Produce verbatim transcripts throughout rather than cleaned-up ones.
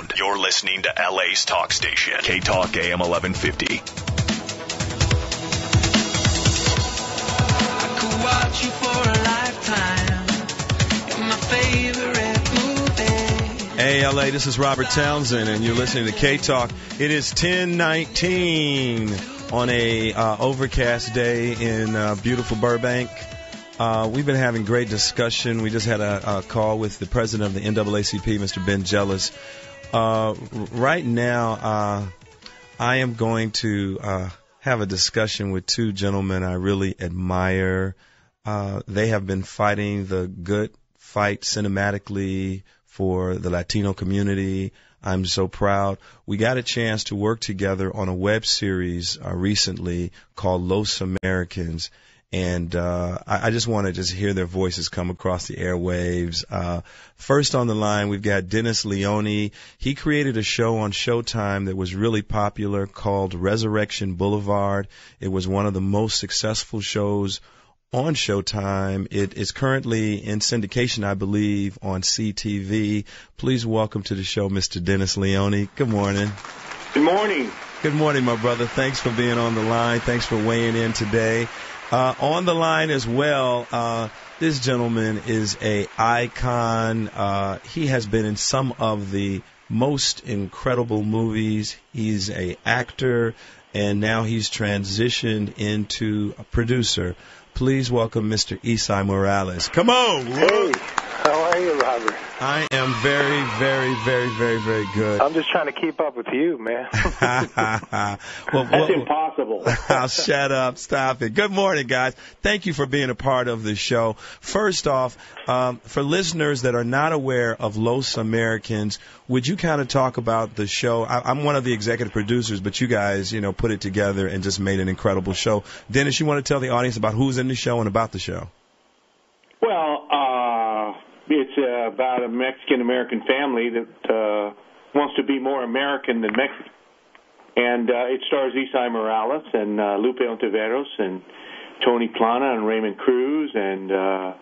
sound. You're listening to L A's talk station, K TALK A M eleven fifty. I could watch you for a lifetime in my favorite movie. Hey, L A, this is Robert Townsend, and you're listening to K TALK. It is ten nineteen on a uh, overcast day in uh, beautiful Burbank. Uh, we've been having great discussion. We just had a, a call with the president of the N double A C P, Mister Ben Jealous. Uh, right now, uh, I am going to uh, have a discussion with two gentlemen I really admire. Uh, they have been fighting the good fight cinematically for the Latino community. I'm so proud. We got a chance to work together on a web series uh, recently called Los Americans. And uh I, I just want to just hear their voices come across the airwaves. Uh First on the line, we've got Dennis Leoni. He created a show on Showtime that was really popular called Resurrection Boulevard. It was one of the most successful shows on Showtime. It is currently in syndication, I believe, on C T V. Please welcome to the show Mister Dennis Leoni. Good morning. Good morning. Good morning, my brother. Thanks for being on the line. Thanks for weighing in today. Uh, on the line as well, uh, this gentleman is a icon. Uh, he has been in some of the most incredible movies. He's a actor, and now he's transitioned into a producer. Please welcome Mister Esai Morales. Come on! Hey, how are you, Robert? I am very, very, very, very, very good. I'm just trying to keep up with you, man. well, That's well, impossible. Shut up. Stop it. Good morning, guys. Thank you for being a part of the show. First off, um, for listeners that are not aware of Los Americans, would you kind of talk about the show? I, I'm one of the executive producers, but you guys, you know, put it together and just made an incredible show. Dennis, you want to tell the audience about who's in the show and about the show? Well, uh, it's uh, about a Mexican-American family that uh, wants to be more American than Mexican. And uh, it stars Esai Morales and uh, Lupe Ontiveros and Tony Plana and Raymond Cruz. And uh,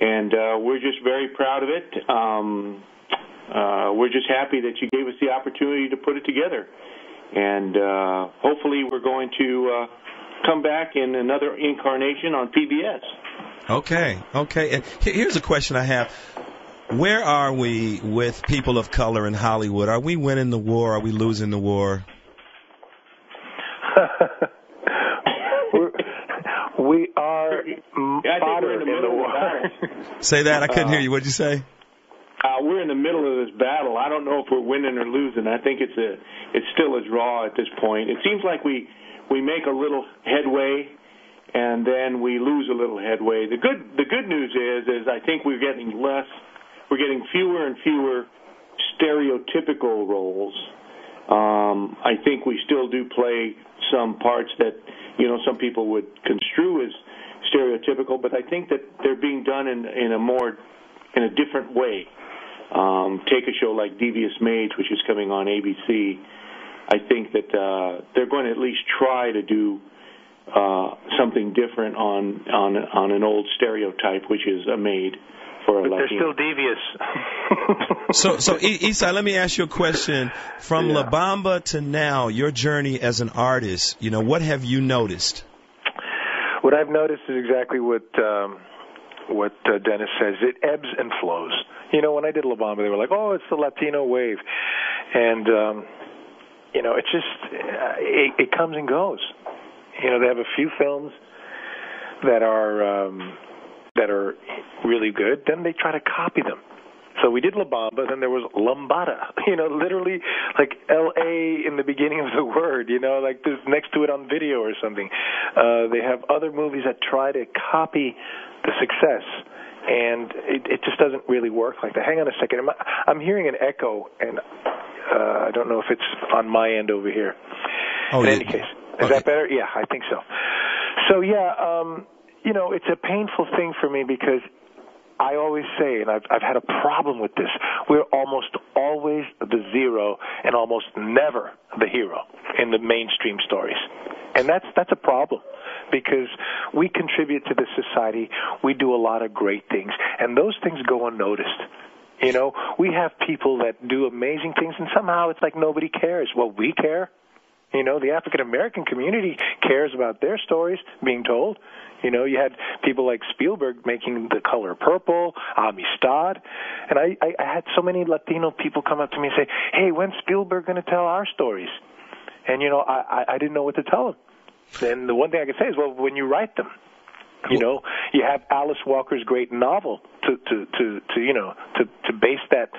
and uh, we're just very proud of it. Um, uh, we're just happy that you gave us the opportunity to put it together. And uh, hopefully we're going to... Uh, come back in another incarnation on P B S. Okay, okay. And here's a question I have. Where are we with people of color in Hollywood? Are we winning the war? Are we losing the war? we are modern in the war. Say that? I couldn't uh, hear you. What did you say? Uh, we're in the middle of this battle. I don't know if we're winning or losing. I think it's a, it's still as raw at this point. It seems like we... We make a little headway, and then we lose a little headway. The good, the good news is, is I think we're getting less, we're getting fewer and fewer stereotypical roles. Um, I think we still do play some parts that, you know, some people would construe as stereotypical, but I think that they're being done in, in a more, in a different way. Um, take a show like Devious Maids, which is coming on A B C. I think that uh, they're going to at least try to do uh, something different on, on on an old stereotype, which is a maid for a Latino. But they're still devious. so, so Esai, let me ask you a question. From yeah. La Bamba to now, your journey as an artist, you know, what have you noticed? What I've noticed is exactly what... Um what uh, Dennis says, it ebbs and flows. You know, when I did La Bamba, they were like, oh, it's the Latino wave. And, um, you know, it's just, uh, it, it comes and goes. You know, they have a few films that are um, that are really good. Then they try to copy them. So we did La Bamba, then there was Lambada. You know, literally like L A in the beginning of the word, you know, like there's next to it on video or something. Uh, they have other movies that try to copy the success, and it, it just doesn't really work like that. Hang on a second. I'm, I'm hearing an echo, and uh, I don't know if it's on my end over here. Oh, in any case. Is that better? Yeah, I think so. So, yeah, um, you know, it's a painful thing for me because I always say, and I've, I've had a problem with this, we're almost always the zero and almost never the hero in the mainstream stories. And that's that's a problem because we contribute to this society. We do a lot of great things, and those things go unnoticed. You know, we have people that do amazing things, and somehow it's like nobody cares. Well, we care. You know, the African-American community cares about their stories being told. You know, you had people like Spielberg making The Color Purple, Amistad. And I, I, I had so many Latino people come up to me and say, hey, when's Spielberg going to tell our stories? And, you know, I, I, I didn't know what to tell them. Then the one thing I could say is, well, when you write them. You know, you have Alice Walker's great novel to, to, to, to you know, to, to base that,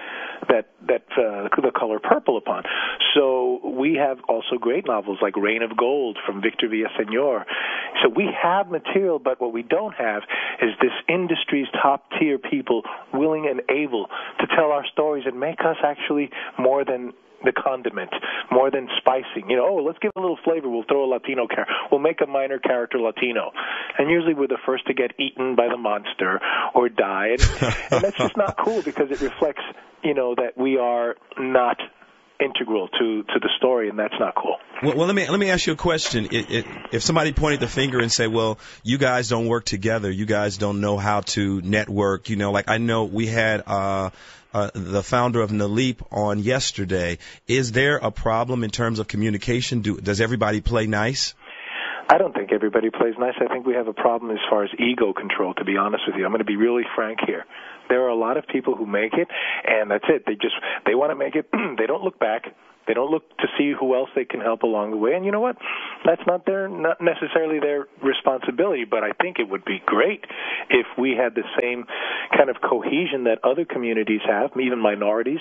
that, that uh, The Color Purple upon. So we have also great novels like Rain of Gold from Victor Villaseñor. So we have material, but what we don't have is this industry's top-tier people willing and able to tell our stories and make us actually more than the condiment, more than spicing. You know, oh, let's give a little flavor. We'll throw a Latino character. We'll make a minor character Latino. And usually we're the first to get eaten by the monster or die. And, and that's just not cool because it reflects, you know, that we are not integral to, to the story, and that's not cool. Well, well let me let me ask you a question. It, it, if somebody pointed the finger and said, well, you guys don't work together. You guys don't know how to network. You know, like I know we had... Uh, Uh, the founder of Naleep on yesterday. Is there a problem in terms of communication? Do, does everybody play nice? I don't think everybody plays nice. I think we have a problem as far as ego control, to be honest with you. I'm going to be really frank here. There are a lot of people who make it, and that's it. They just they want to make it. They don't look back. They don't look to see who else they can help along the way. And you know what? That's not their, not necessarily their responsibility, but I think it would be great if we had the same kind of cohesion that other communities have, even minorities,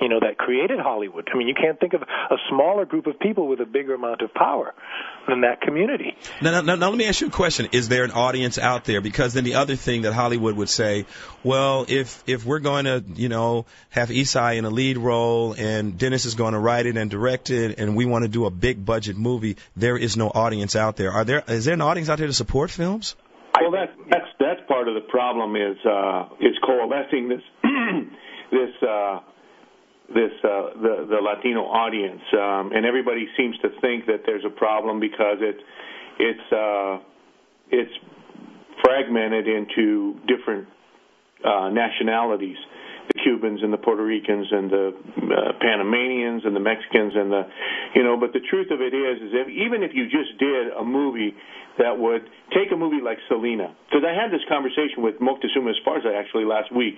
you know, that created Hollywood. I mean, you can't think of a smaller group of people with a bigger amount of power than that community. Now, now, now let me ask you a question. Is there an audience out there? Because then the other thing that Hollywood would say, well, if if we're going to, you know, have Esai in a lead role and Dennis is going to write it and direct it and we want to do a big-budget movie, there is no audience out there. Are there? Is there an audience out there to support films? Well, that, that's, that's part of the problem is, uh, is coalescing this... this uh, This uh, the the Latino audience, um, and everybody seems to think that there's a problem because it it's uh, it's fragmented into different uh, nationalities: the Cubans and the Puerto Ricans and the uh, Panamanians and the Mexicans and the you know. But the truth of it is, is if, even if you just did a movie that would take a movie like Selena, because I had this conversation with Moctezuma Esparza actually last week,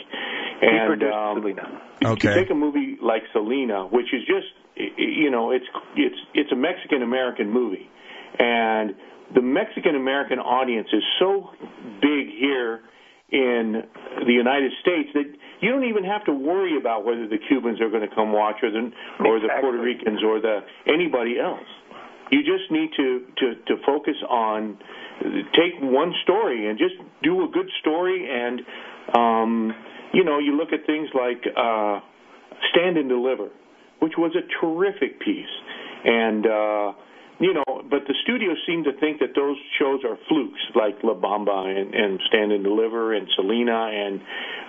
and he um, Selena. Okay. To take a movie like Selena, which is just, you know, it's it's it's a Mexican American movie, and the Mexican American audience is so big here in the United States that you don't even have to worry about whether the Cubans are going to come watch or the or the exactly. Puerto Ricans or the anybody else. You just need to, to, to focus on, take one story and just do a good story. And, um, you know, you look at things like uh, Stand and Deliver, which was a terrific piece. And, uh, you know, but the studios seem to think that those shows are flukes, like La Bamba and, and Stand and Deliver and Selena. And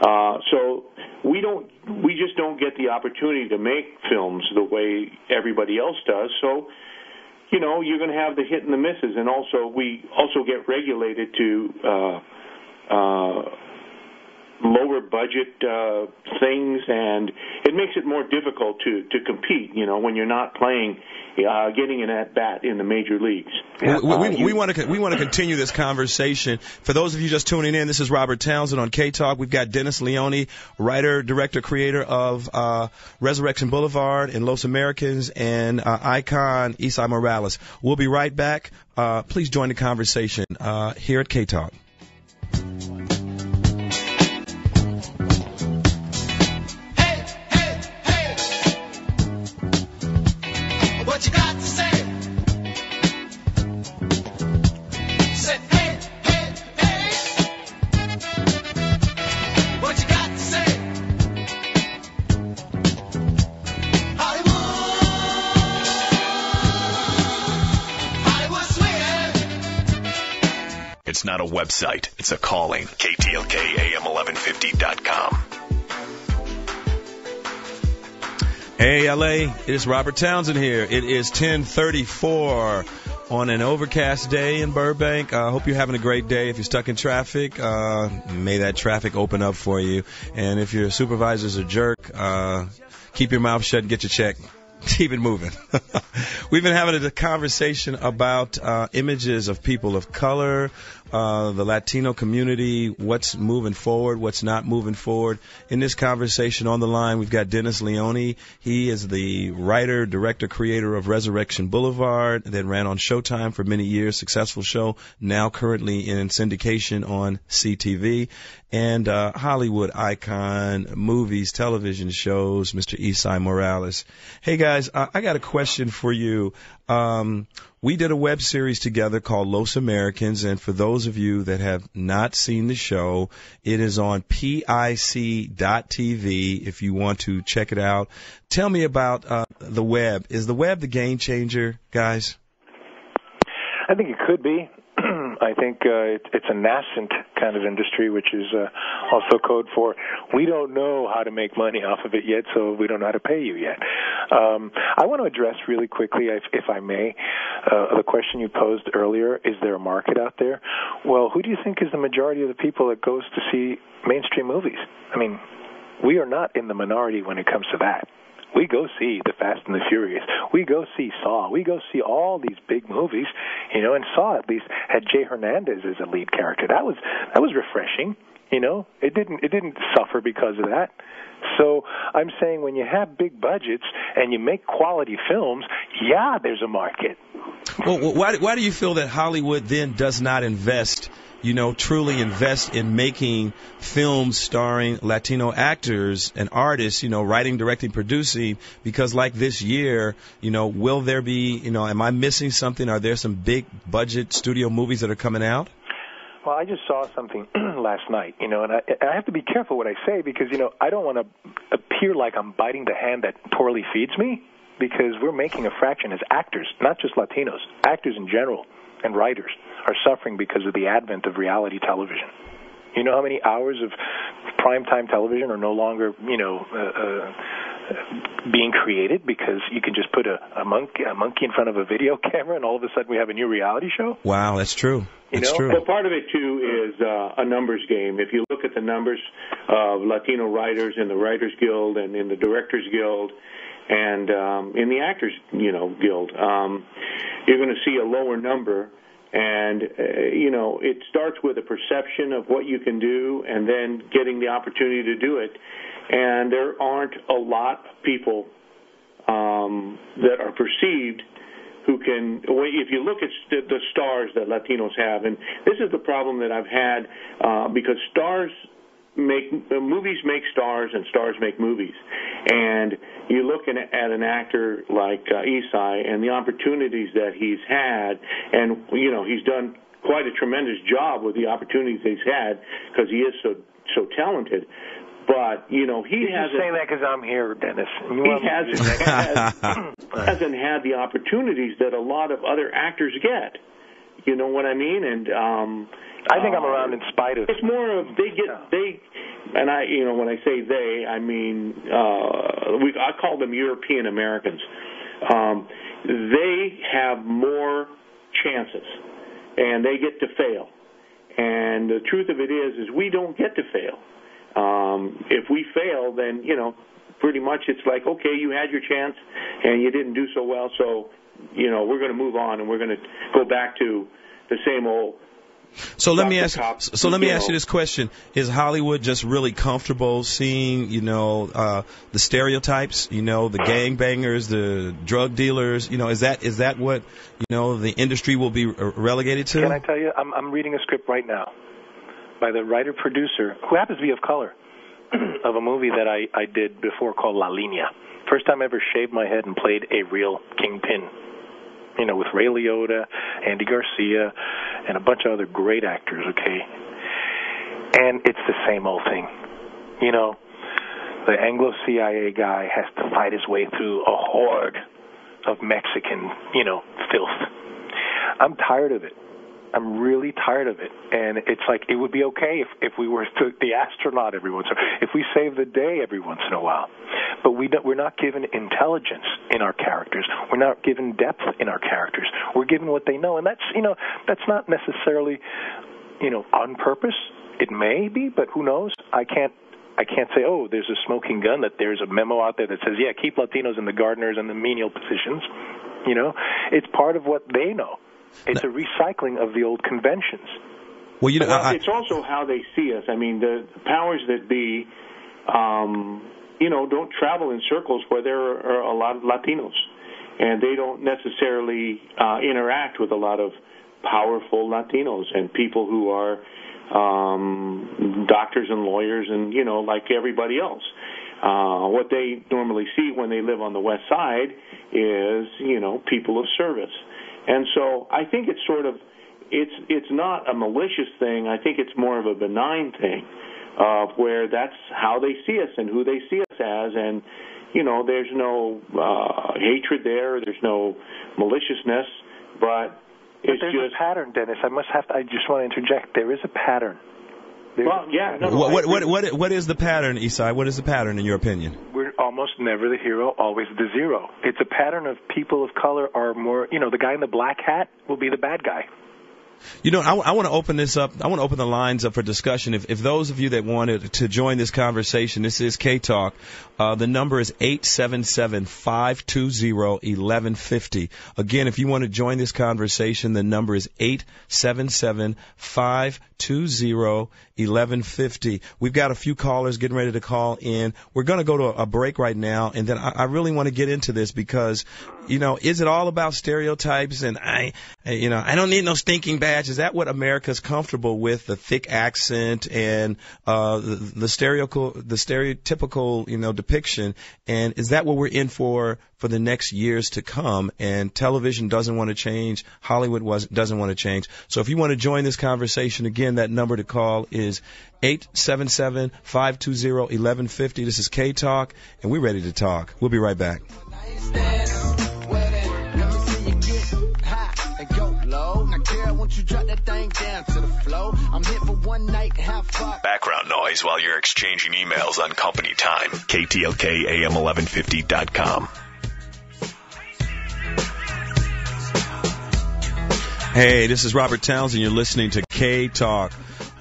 uh, so we don't, we just don't get the opportunity to make films the way everybody else does. So, you know, you're going to have the hit and the misses, and also we also get regulated to uh, uh, lower budget uh, things, and it makes it more difficult to, to compete, you know, when you're not playing, uh, getting an at-bat in the major leagues. Yeah. We, we, uh, you, we, want to, we want to continue this conversation. For those of you just tuning in, this is Robert Townsend on K Talk. We've got Dennis Leoni, writer, director, creator of uh, Resurrection Boulevard and Los Americans, and uh, icon Esai Morales. We'll be right back. Uh, please join the conversation uh, here at K Talk. It's not a website. It's a calling. K T L K A M eleven fifty dot com. Hey, L A, it is Robert Townsend here. It is ten thirty-four. on an overcast day in Burbank. I uh, hope you're having a great day. If you're stuck in traffic, uh, may that traffic open up for you. And if your supervisor's a jerk, uh, keep your mouth shut and get your check. Keep it moving. We've been having a conversation about uh, images of people of color, uh, the Latino community, what's moving forward, what's not moving forward. In this conversation on the line, we've got Dennis Leoni. He is the writer, director, creator of Resurrection Boulevard, that ran on Showtime for many years, successful show, now currently in syndication on C T V. And uh, Hollywood icon, movies, television shows, Mister Esai Morales. Hey, guys, uh, I got a question for you. Um, we did a web series together called Los Americans, and for those of you that have not seen the show, it is on P I C dot T V if you want to check it out. Tell me about uh, the web. Is the web the game changer, guys? I think it could be. I think uh, it, it's a nascent kind of industry, which is uh, also code for we don't know how to make money off of it yet, so we don't know how to pay you yet. Um, I want to address really quickly, if, if I may, uh, the question you posed earlier, is there a market out there? Well, who do you think is the majority of the people that goes to see mainstream movies? I mean, we are not in the minority when it comes to that. We go see The Fast and the Furious. We go see Saw. We go see all these big movies, you know, and Saw at least had Jay Hernandez as a lead character. That was that was refreshing, you know. It didn't it didn't suffer because of that. So I'm saying when you have big budgets and you make quality films, yeah, there's a market. Well, why why do you feel that Hollywood then does not invest, you know, truly invest in making films starring Latino actors and artists, you know, writing, directing, producing, because like this year, you know, will there be, you know, am I missing something? Are there some big budget studio movies that are coming out? Well, I just saw something last night, you know, and I, and I have to be careful what I say because, you know, I don't want to appear like I'm biting the hand that poorly feeds me because we're making a fraction as actors, not just Latinos, actors in general. And writers are suffering because of the advent of reality television. You know how many hours of primetime television are no longer, you know, uh, uh, being created because you can just put a, a, monkey, a monkey in front of a video camera and all of a sudden we have a new reality show? Wow, that's true. You that's know? True. Well, part of it, too, is uh, a numbers game. If you look at the numbers of Latino writers in the Writers Guild and in the Directors Guild, and um, in the Actors, you know, Guild, um, you're going to see a lower number. And, uh, you know, it starts with a perception of what you can do and then getting the opportunity to do it. And there aren't a lot of people um, that are perceived who can, if you look at the stars that Latinos have, and this is the problem that I've had uh, because stars make, uh, movies make stars and stars make movies. And you're looking at an actor like uh, Esai and the opportunities that he's had, and, you know, he's done quite a tremendous job with the opportunities he's had because he is so so talented. But, you know, he Did hasn't... You say that because I'm here, Dennis. He hasn't, has, hasn't had the opportunities that a lot of other actors get. You know what I mean? And um, I think uh, I'm around in spite of... It's more of they get... Yeah. they. And I, you know, when I say they, I mean, uh, we, I call them European Americans. Um, they have more chances, and they get to fail. And the truth of it is, is we don't get to fail. Um, if we fail, then, you know, pretty much it's like, okay, you had your chance, and you didn't do so well, so, you know, we're going to move on, and we're going to go back to the same old... So let me ask. So let me ask you this question: is Hollywood just really comfortable seeing, you know, uh, the stereotypes, you know, the gangbangers, the drug dealers, you know, is that is that what, you know, the industry will be relegated to? Can I tell you? I'm, I'm reading a script right now by the writer producer who happens to be of color of a movie that I, I did before called La Linea. First time I ever shaved my head and played a real kingpin. You know, with Ray Liotta, Andy Garcia, and a bunch of other great actors, okay? And it's the same old thing. You know, the Anglo-C I A guy has to fight his way through a horde of Mexican, you know, filth. I'm tired of it. I'm really tired of it. And it's like it would be okay if, if we were to, the astronaut every once in a while, if we save the day every once in a while. But we don't, we're not given intelligence in our characters. We're not given depth in our characters. We're given what they know. And that's, you know, that's not necessarily, you know, on purpose. It may be, but who knows? I can't. I can't say, oh, there's a smoking gun, that there's a memo out there that says, yeah, keep Latinos and the gardeners and the menial positions. You know, it's part of what they know. It's no. a recycling of the old conventions. Well, you know, I, it's also how they see us. I mean, the powers that be, um, you know, don't travel in circles where there are a lot of Latinos, and they don't necessarily uh, interact with a lot of powerful Latinos and people who are um doctors and lawyers and, you know, like everybody else. Uh what they normally see when they live on the West Side is, you know, people of service. And so I think it's sort of, it's it's not a malicious thing. I think it's more of a benign thing of uh, where that's how they see us and who they see us as, and, you know, there's no uh hatred there, there's no maliciousness, but But it's there's just, a pattern, Dennis. I must have to, I just want to interject. There is a pattern. There's well, yeah. No, what, what, what, what, what is the pattern, Esai? What is the pattern, in your opinion? We're almost never the hero, always the zero. It's a pattern of people of color are more, you know, the guy in the black hat will be the bad guy. You know, I, I want to open this up. I want to open the lines up for discussion. If, if those of you that wanted to join this conversation, this is K Talk. Uh, the number is eight seven seven, five two zero, one one five zero. Again, if you want to join this conversation, the number is eight seven seven, five two zero, one one five zero. We've got a few callers getting ready to call in. We're going to go to a break right now, and then I, I really want to get into this because, you know, is it all about stereotypes? And I, you know, I don't need no stinking badge. Is that what America's comfortable with, the thick accent and uh, the, the, stereotypical, the stereotypical, you know, depiction? And is that what we're in for for the next years to come? And television doesn't want to change. Hollywood was, doesn't want to change. So if you want to join this conversation, again, that number to call is eight seven seven, five two zero, one one five zero. This is K Talk, and we're ready to talk. We'll be right back. Background noise while you're exchanging emails on company time. K T L K A M eleven fifty dot com. Hey, this is Robert Townsend. You're listening to K Talk.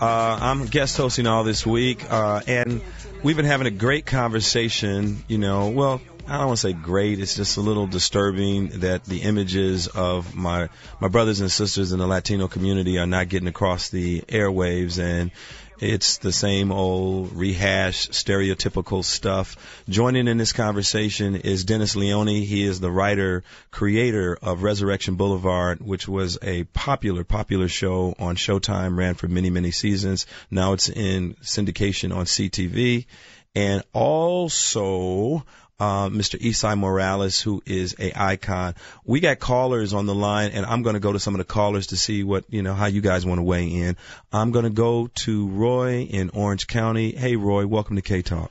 Uh, I'm guest hosting all this week, uh, and we've been having a great conversation, you know, well, I don't want to say great. It's just a little disturbing that the images of my my brothers and sisters in the Latino community are not getting across the airwaves, and it's the same old rehashed stereotypical stuff. Joining in this conversation is Dennis Leoni. He is the writer, creator of Resurrection Boulevard, which was a popular, popular show on Showtime, ran for many, many seasons. Now it's in syndication on C T V. And also... Uh, Mister Esai Morales, who is a icon. We got callers on the line, and I'm going to go to some of the callers to see what, you know, how you guys want to weigh in. I'm going to go to Roy in Orange County. Hey, Roy, welcome to K Talk.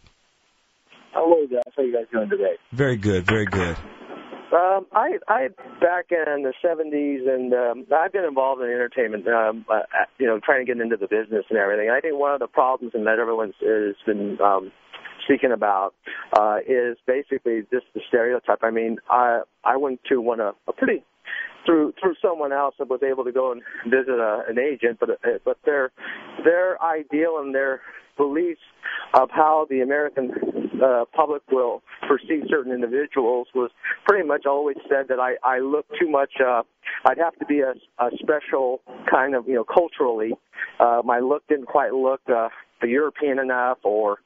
Hello, guys. How are you guys doing today? Very good, very good. Um, I, I back in the seventies, and um, I've been involved in entertainment, um, uh, you know, trying to get into the business and everything. I think one of the problems and that everyone has been um, speaking about uh, is basically just the stereotype. I mean, I I went to one of a pretty through through someone else that was able to go and visit a, an agent, but but their their ideal and their beliefs of how the American uh, public will perceive certain individuals was pretty much always said that I I look too much. Uh, I'd have to be a, a special kind of, you know, culturally. Uh, my look didn't quite look. Uh, European enough, or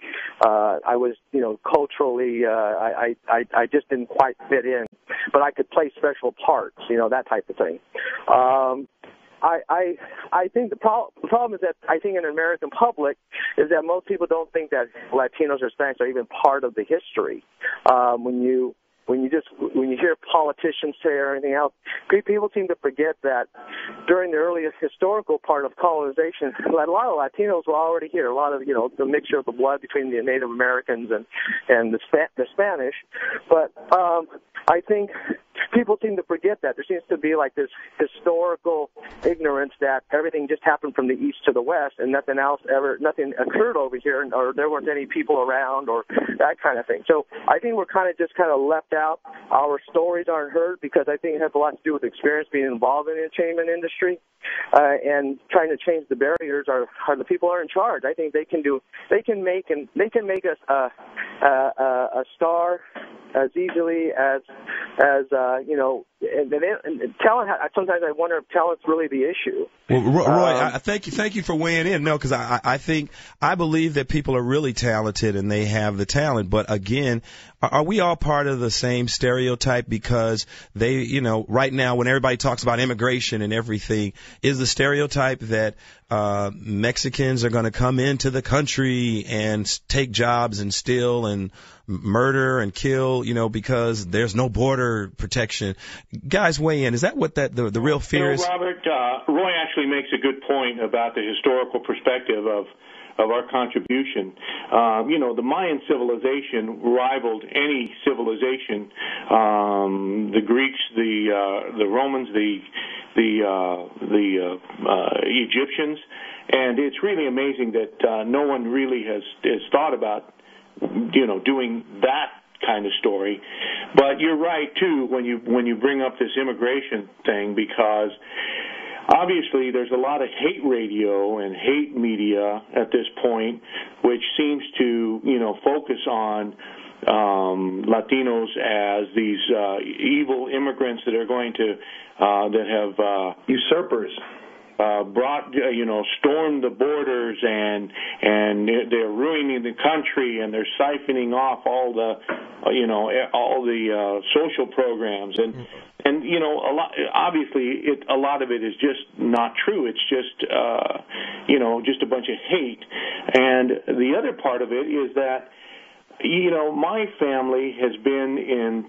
uh, I was, you know, culturally, uh, I, I, I just didn't quite fit in, but I could play special parts, you know, that type of thing. Um, I, I, I think the, pro- the problem is that I think in the American public is that most people don't think that Latinos or Hispanics are even part of the history. Um, when you When you just when you hear politicians say or anything else, people seem to forget that during the early historical part of colonization, a lot of Latinos were already here. A lot of, you know, the mixture of the blood between the Native Americans and and the, the Spanish. But um, I think people seem to forget that. There seems to be like this historical ignorance that everything just happened from the east to the west and nothing else ever, nothing occurred over here, or there weren't any people around or that kind of thing. So I think we're kind of just kind of left out. Our stories aren't heard because I think it has a lot to do with experience being involved in the entertainment industry. Uh, and trying to change the barriers are, are the people are in charge. I think they can do, they can make and they can make us a, a, a star as easily as as uh, you know. And, and, and talent. Sometimes I wonder if talent's really the issue. Well, Roy, um, I, thank you, thank you for weighing in. No, because I, I think I believe that people are really talented and they have the talent. But again, are we all part of the same stereotype? Because they, you know, right now when everybody talks about immigration and everything, is the stereotype that uh, Mexicans are going to come into the country and take jobs and steal and murder and kill, you know, because there's no border protection. Guys, weigh in. Is that what that the, the real fear is? You know, Robert, uh, Roy actually makes a good point about the historical perspective of of our contribution. Um, you know, the Mayan civilization rivaled any civilization. Um, the Greeks, the uh, the Romans, the the uh, the uh, uh, Egyptians, and it's really amazing that uh, no one really has has thought about, you know, doing that kind of story. But you're right too when you when you bring up this immigration thing, because obviously there's a lot of hate radio and hate media at this point, which seems to, you know, focus on um, Latinos as these uh, evil immigrants that are going to uh, that have uh, usurpers. Uh, brought, uh, you know, stormed the borders, and and they're ruining the country, and they're siphoning off all the, you know, all the uh, social programs, and and you know, a lot. Obviously, it a lot of it is just not true. It's just, uh, you know, just a bunch of hate, and the other part of it is that, you know, my family has been in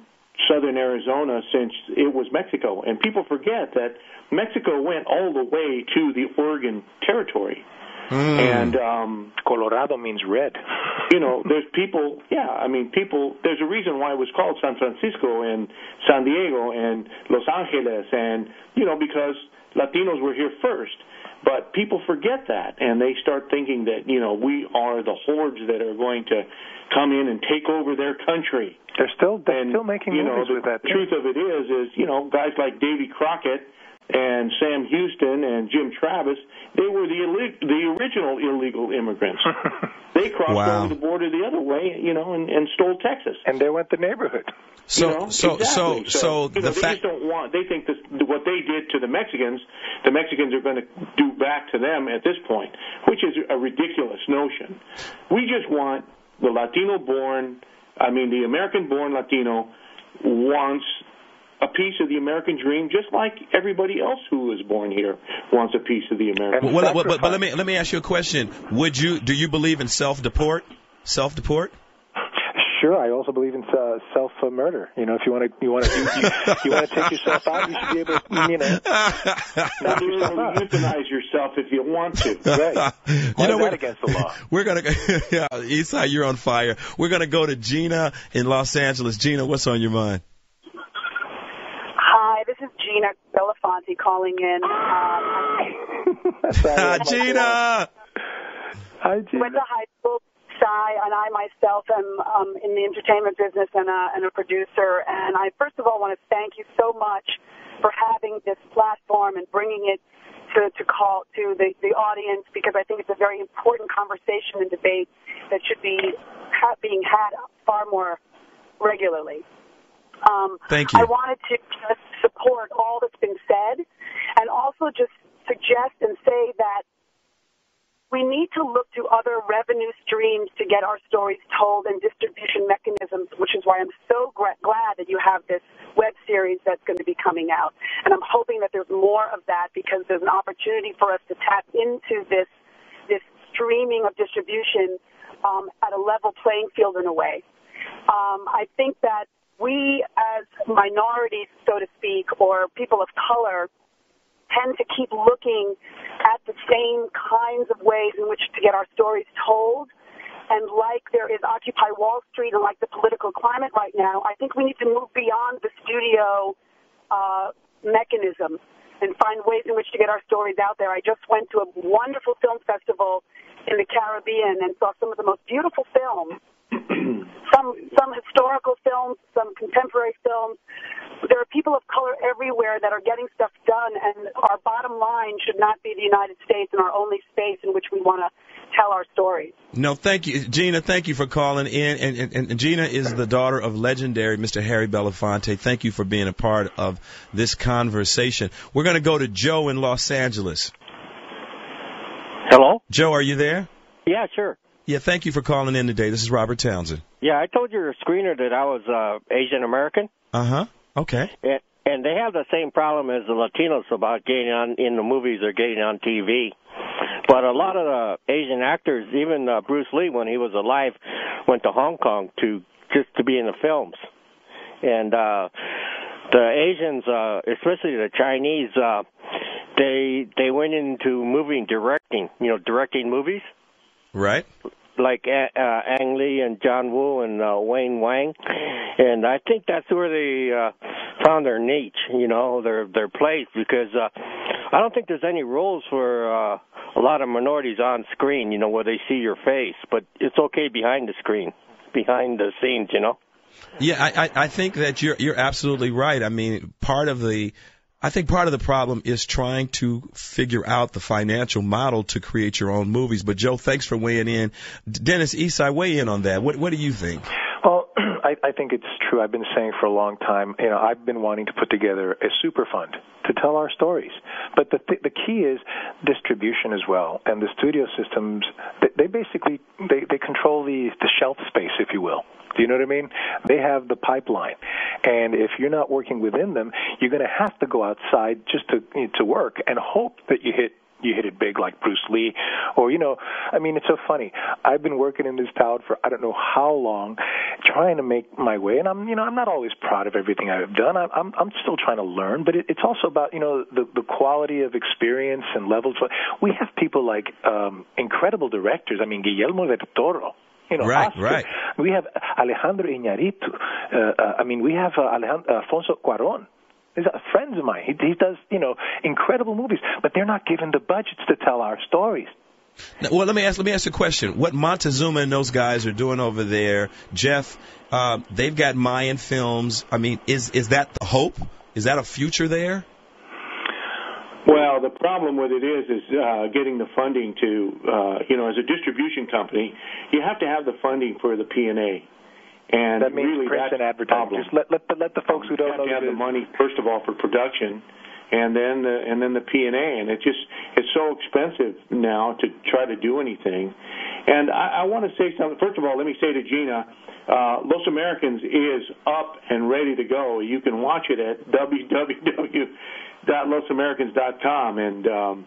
Southern Arizona since it was Mexico, and people forget that Mexico went all the way to the Oregon Territory. Mm. And um, Colorado means red. You know, there's people, yeah, I mean, people, there's a reason why it was called San Francisco and San Diego and Los Angeles, and, you know, because Latinos were here first. But people forget that, and they start thinking that, you know, we are the hordes that are going to come in and take over their country. They're still, they're and, still making you movies know, the with that. The truth of it is, is, you know, guys like Davy Crockett and Sam Houston and Jim Travis, they were the, illeg- the original illegal immigrants. They crossed wow. over the border the other way, you know, and, and stole Texas. And they went the neighborhood. So, you know? so, exactly. so, so, so the know, they fact- just don't want. They think this, what they did to the Mexicans, the Mexicans are going to do back to them at this point, which is a ridiculous notion. We just want the Latino-born, I mean, the American-born Latino wants a piece of the American dream, just like everybody else who was born here wants a piece of the American. Well, well, but, but let me let me ask you a question. Would you do you believe in self-deport? Self-deport? Sure, I also believe in uh, self uh, murder. You know, if you want to, you want to, you, you want to take yourself out, you should be able to, you know, knock yourself out. Euthanize yourself if you want to. Right? You know, we're against the law. We're gonna, yeah, Esai, you're on fire. We're gonna go to Gina in Los Angeles. Gina, what's on your mind? Gina Belafonte calling in. Um, Hi, Gina. Hi, Gina. Went to high school, Sai, and I myself am um, in the entertainment business and a, and a producer. And I, first of all, want to thank you so much for having this platform and bringing it to, to call to the, the audience, because I think it's a very important conversation and debate that should be ha- being had far more regularly. Um, Thank you. I wanted to just support all that's been said, and also just suggest and say that we need to look to other revenue streams to get our stories told and distribution mechanisms, which is why I'm so gra- glad that you have this web series that's going to be coming out. And I'm hoping that there's more of that, because there's an opportunity for us to tap into this, this streaming of distribution um, at a level playing field in a way. Um, I think that we, as minorities, so to speak, or people of color, tend to keep looking at the same kinds of ways in which to get our stories told. And like there is Occupy Wall Street and like the political climate right now, I think we need to move beyond the studio journalism and find ways in which to get our stories out there. I just went to a wonderful film festival in the Caribbean and saw some of the most beautiful films, some some historical films, some contemporary films. There are people of color everywhere that are getting stuff done, and our bottom line should not be the United States and our only space in which we want to tell our stories. No, thank you. Gina, thank you for calling in. And, and, and Gina is the daughter of legendary Mister Harry Belafonte. Thank you for being a part of this conversation. We're going to go to Joe in Los Angeles. Hello? Joe, are you there? Yeah, sure. Yeah, thank you for calling in today. This is Robert Townsend. Yeah, I told your screener that I was uh, Asian American. Uh-huh. Okay. And, and they have the same problem as the Latinos about getting on in the movies or getting on T V. But a lot of the Asian actors, even uh, Bruce Lee, when he was alive, went to Hong Kong to just to be in the films. And uh, the Asians, uh, especially the Chinese, uh, they they went into movie and directing, you know, directing movies. Right. Like uh, Ang Lee and John Woo and uh, Wayne Wang, and I think that's where they uh, found their niche, you know, their their place. Because uh, I don't think there's any rules for uh, a lot of minorities on screen, you know, where they see your face, but it's okay behind the screen, behind the scenes, you know. Yeah, I I, I think that you're you're absolutely right. I mean, part of the I think part of the problem is trying to figure out the financial model to create your own movies. But, Joe, thanks for weighing in. Dennis, Esai, weigh in on that. What, what do you think? Well, I, I think it's true. I've been saying for a long time, you know, I've been wanting to put together a super fund to tell our stories. But the th- the key is distribution as well. And the studio systems, they, they basically, they, they control the, the shelf space, if you will. Do you know what I mean? They have the pipeline. And if you're not working within them, you're going to have to go outside just to to work and hope that you hit you hit it big like Bruce Lee. Or, you know, I mean, it's so funny. I've been working in this town for I don't know how long trying to make my way. And, I'm you know, I'm not always proud of everything I've done. I'm I'm, I'm still trying to learn. But it, it's also about, you know, the, the quality of experience and levels. We have people like um, incredible directors. I mean, Guillermo del Toro. You know, right, Oscar. Right. We have Alejandro Iñárritu. Uh, uh, I mean, we have uh, Alejandro, Alfonso Cuarón. He's a friend of mine. He, he does, you know, incredible movies, but they're not given the budgets to tell our stories. Now, well, let me ask. Let me ask you a question. What Montezuma and those guys are doing over there, Jeff? Uh, they've got Mayan films. I mean, is is that the hope? Is that a future there? Well, the problem with it is is uh, getting the funding to, uh, you know, as a distribution company, you have to have the funding for the P and A. And that means really print and advertising. Just let, let, the, let the folks who don't know. You have to have the money, first of all, for production, and then the, and then the P and A. And it just it's so expensive now to try to do anything. And I, I want to say something. First of all, let me say to Gina, Uh, Los Americans is up and ready to go. You can watch it at w w w dot los americans dot com. And um,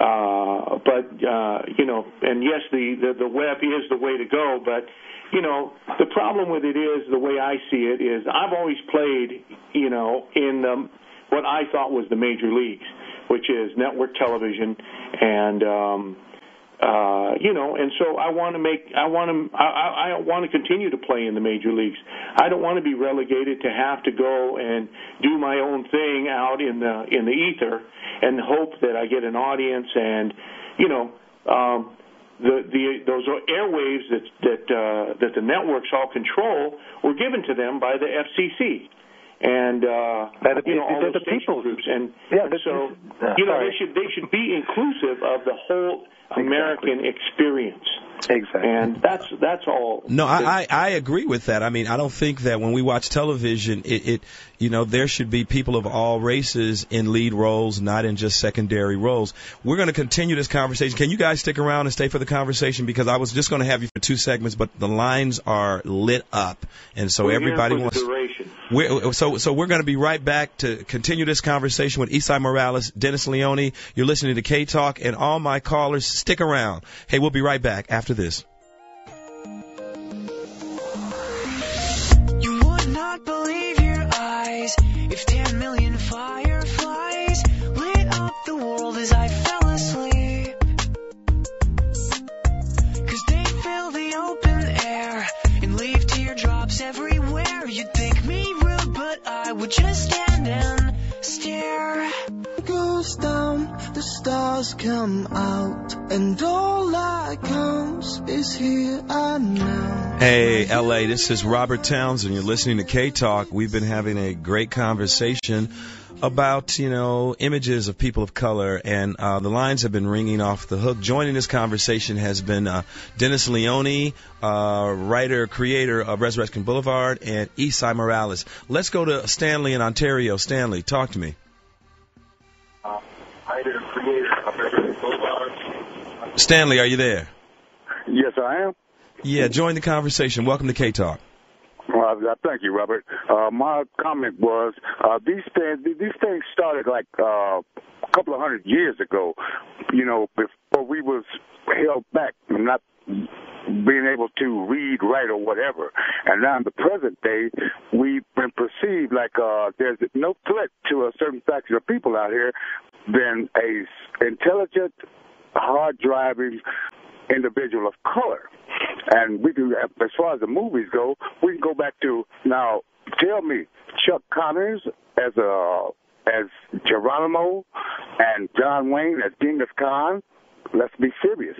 uh, but uh, you know, and yes, the, the the web is the way to go. But you know, the problem with it is the way I see it is I've always played, you know, in the, what I thought was the major leagues, which is network television and. Um, Uh, you know, and so I want to make, I want to, I, I want to continue to play in the major leagues. I don't want to be relegated to have to go and do my own thing out in the in the ether and hope that I get an audience. And you know, um, the the those airwaves that that uh, that the networks all control were given to them by the F C C. And uh, the, you know, all those the people groups, and, yeah, and so uh, you know sorry. they should they should be inclusive of the whole American exactly. experience. Exactly, and that's that's all. No, I, I I agree with that. I mean, I don't think that when we watch television, it, it you know there should be people of all races in lead roles, not in just secondary roles. We're going to continue this conversation. Can you guys stick around and stay for the conversation? Because I was just going to have you for two segments, but the lines are lit up, and so we're everybody wants. We're, so so we're going to be right back to continue this conversation with Esai Morales, Dennis Leoni. You're listening to K Talk, and all my callers, stick around. Hey, we'll be right back after this. You would not believe your eyes if ten million fireflies lit up the world as I fell asleep. Because they fill the open air and leave teardrops everywhere. You'd think me rude, but I would just stand and stare. goes down, the stars come out, and all that comes is here and now. Hey, L A, this is Robert Townsend. You're listening to K Talk. We've been having a great conversation about, you know, images of people of color, and uh, the lines have been ringing off the hook. Joining this conversation has been uh, Dennis Leoni, uh, writer, creator of Resurrection Boulevard, and Esai Morales. Let's go to Stanley in Ontario. Stanley, talk to me. Uh, writer, creator of Resurrection Boulevard. Stanley, are you there? Yes, I am. Yeah, join the conversation. Welcome to K Talk. Uh, thank you, Robert. Uh, my comment was uh, these things. These things started like uh, a couple of hundred years ago. You know, before we was held back, not being able to read, write, or whatever. And now in the present day, we've been perceived like uh, there's no threat to a certain faction of people out here than a intelligent, hard-driving individual of color. And we can, as far as the movies go, we can go back to, now tell me, Chuck Connors as a as Geronimo and John Wayne as Genghis Khan. Let's be serious.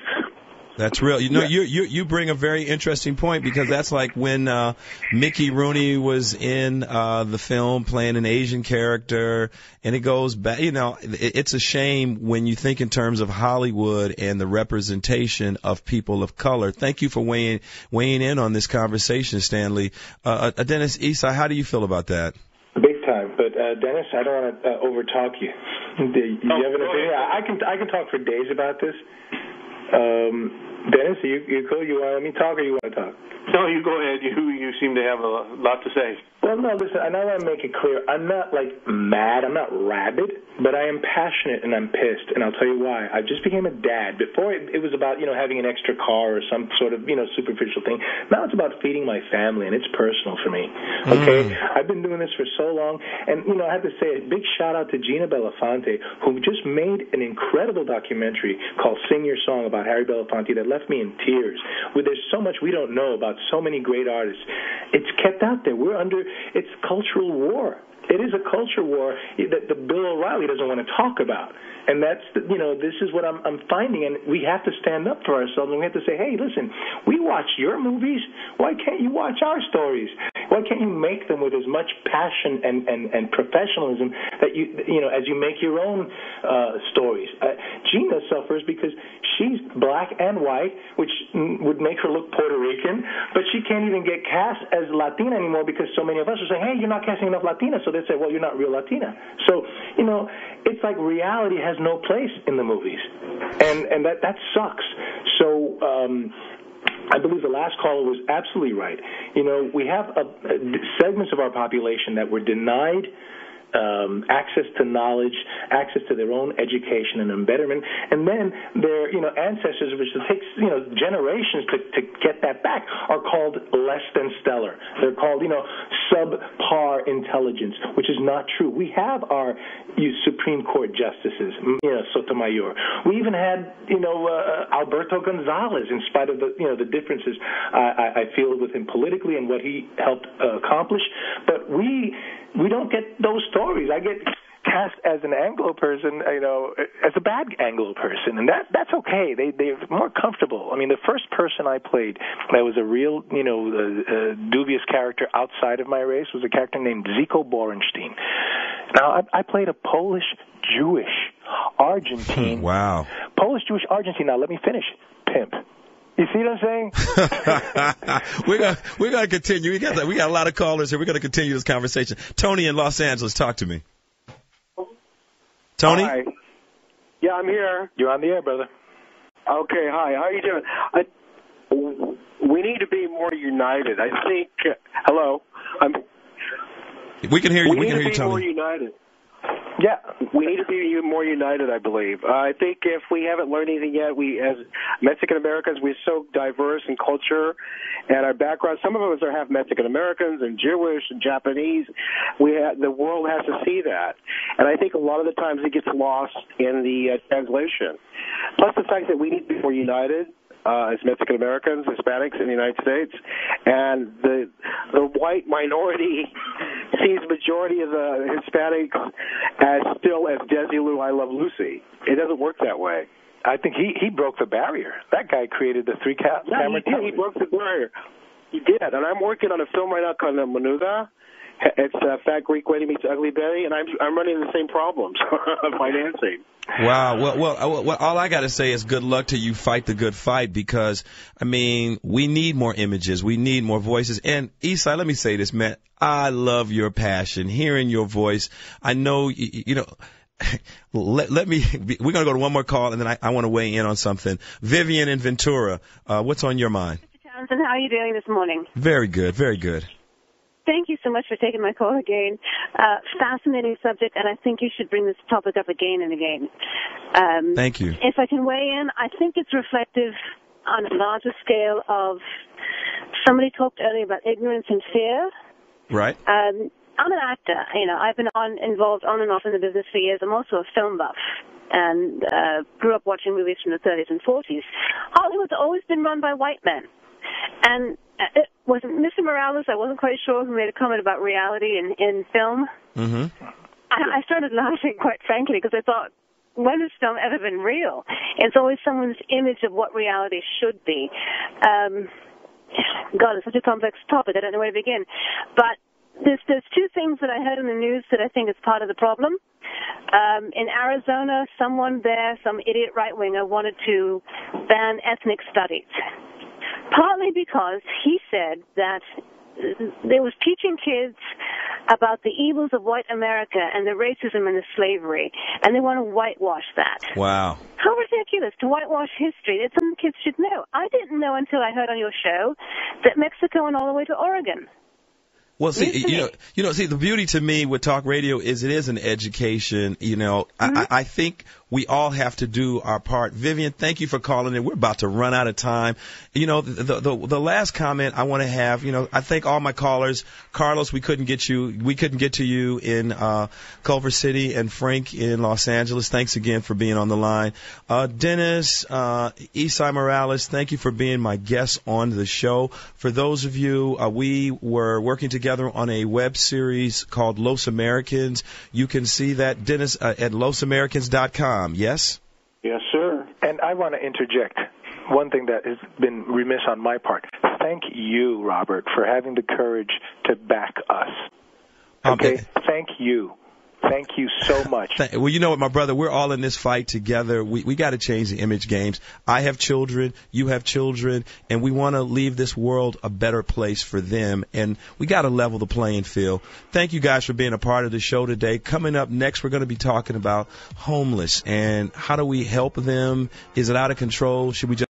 That's real. You know, yeah. you, you you bring a very interesting point, because that's like when uh, Mickey Rooney was in uh, the film playing an Asian character, and it goes back. You know, it, it's a shame when you think in terms of Hollywood and the representation of people of color. Thank you for weighing weighing in on this conversation, Stanley. Uh, uh, Dennis, Esai, how do you feel about that? Big time, but uh, Dennis, I don't want to uh, overtalk you. Do you oh, have an opinion? I can I can talk for days about this. Um, Dennis, are you, you cool? You want me to talk, or you want to talk? No, you go ahead. You you seem to have a lot to say. Well, no, listen, and I want to make it clear. I'm not, like, mad. I'm not rabid, but I am passionate, and I'm pissed, and I'll tell you why. I just became a dad. Before, it, it was about, you know, having an extra car or some sort of, you know, superficial thing. Now it's about feeding my family, and it's personal for me, okay? Mm. I've been doing this for so long, and, you know, I have to say a big shout-out to Gina Belafonte, who just made an incredible documentary called Sing Your Song about Harry Belafonte that left me in tears, where there's so much we don't know about so many great artists. It's kept out there. We're under, it's cultural war. It is a culture war that the Bill O'Reilly doesn't want to talk about. And that's, the, you know, this is what I'm, I'm finding, and we have to stand up for ourselves, and we have to say, hey, listen, we watch your movies. Why can't you watch our stories? Why can't you make them with as much passion and, and, and professionalism that you, you know, as you make your own uh, stories? Uh, Gina suffers because she's black and white, which would make her look Puerto Rican, but she can't even get cast as Latina anymore because so many of us are saying, hey, you're not casting enough Latina, so they say, well, you're not real Latina. So, you know, it's like reality has no place in the movies, and and that that sucks. So um, I believe the last caller was absolutely right. You know, we have a, a, segments of our population that were denied Um, access to knowledge, access to their own education and embitterment, and then their, you know, ancestors, which takes, you know, generations to, to get that back, are called less than stellar. They're called, you know, subpar intelligence, which is not true. We have our you, Supreme Court justices, you know, Sotomayor. We even had, you know, uh, Alberto Gonzalez, in spite of the, you know, the differences I, I, I feel with him politically and what he helped uh, accomplish, but we. We don't get those stories. I get cast as an Anglo person, you know, as a bad Anglo person, and that that's okay. They they're more comfortable. I mean, the first person I played that was a real, you know, uh, uh, dubious character outside of my race was a character named Zico Borenstein. Now, I, I played a Polish Jewish Argentine. Wow. Polish Jewish Argentine. Now, let me finish. Pimp. You see what I'm saying? we're gonna we're gonna continue. We got we got a lot of callers here. We're gonna continue this conversation. Tony in Los Angeles, talk to me. Tony? Hi. Yeah, I'm here. You're on the air, brother. Okay. Hi. How are you doing? I, we need to be more united. I think. Uh, hello. I'm. We can hear you. We, we can hear you, Tony. We need to be more united. Yeah, we need to be more united, I believe. Uh, I think if we haven't learned anything yet, we, as Mexican-Americans, we're so diverse in culture and our background. Some of us are half Mexican-Americans and Jewish and Japanese. We ha- the world has to see that. And I think a lot of the times it gets lost in the uh, translation. Plus the fact that we need to be more united. Uh, as Mexican-Americans, Hispanics in the United States, and the the white minority sees majority of the Hispanics as still as Desilu, I Love Lucy. It doesn't work that way. I think he, he broke the barrier. That guy created the three-camera no, he did. He broke the barrier. He did. And I'm working on a film right now called Menuda. It's uh, Fat Greek Wedding Meets Ugly Betty, and I'm I'm running the same problems of financing. Wow. Well, well, well, all I got to say is good luck to you. Fight the good fight, because, I mean, we need more images. We need more voices. And, Esai, let me say this, man. I love your passion, hearing your voice. I know, you, you know... Let, let me, we're going to go to one more call, and then I, I want to weigh in on something. Vivian in Ventura, uh, what's on your mind? Mister Townsend, how are you doing this morning? Very good, very good. Thank you so much for taking my call again. Uh, fascinating subject, and I think you should bring this topic up again and again. Um, Thank you. If I can weigh in, I think it's reflective on a larger scale of, somebody talked earlier about ignorance and fear. Right. Um I'm an actor. You know, I've been on, involved on and off in the business for years. I'm also a film buff and uh, grew up watching movies from the thirties and forties. Hollywood's always been run by white men. And it wasn't Mister Morales, I wasn't quite sure, who made a comment about reality in, in film. Mm-hmm. I, I started laughing, quite frankly, because I thought, when has film ever been real? It's always someone's image of what reality should be. Um, God, it's such a complex topic. I don't know where to begin. But There's, there's two things that I heard in the news that I think is part of the problem. Um, in Arizona, someone there, some idiot right-winger, wanted to ban ethnic studies, partly because he said that they was teaching kids about the evils of white America and the racism and the slavery, and they want to whitewash that. Wow. How ridiculous to whitewash history. It's something kids should know. I didn't know until I heard on your show that Mexico went all the way to Oregon. Well, see, you know, you know, see, the beauty to me with talk radio is it is an education. You know, mm-hmm. I, I think we all have to do our part. Vivian, thank you for calling in. We're about to run out of time. You know, the the, the last comment I want to have, you know, I thank all my callers. Carlos, we couldn't get you, we couldn't get to you in uh, Culver City, and Frank in Los Angeles. Thanks again for being on the line. Uh, Dennis, uh, Esai Morales, thank you for being my guest on the show. For those of you, uh, we were working together on a web series called Los Americans. You can see that, Dennis, uh, at los americans dot com, yes? Yes, sir. And I want to interject one thing that has been remiss on my part. Thank you, Robert, for having the courage to back us. Okay? Um, and- Thank you. Thank you so much. Well, you know what, my brother, we're all in this fight together. We we got to change the image games. I have children, you have children, and we want to leave this world a better place for them. And we got to level the playing field. Thank you guys for being a part of the show today. Coming up next, we're going to be talking about homeless and how do we help them? Is it out of control? Should we just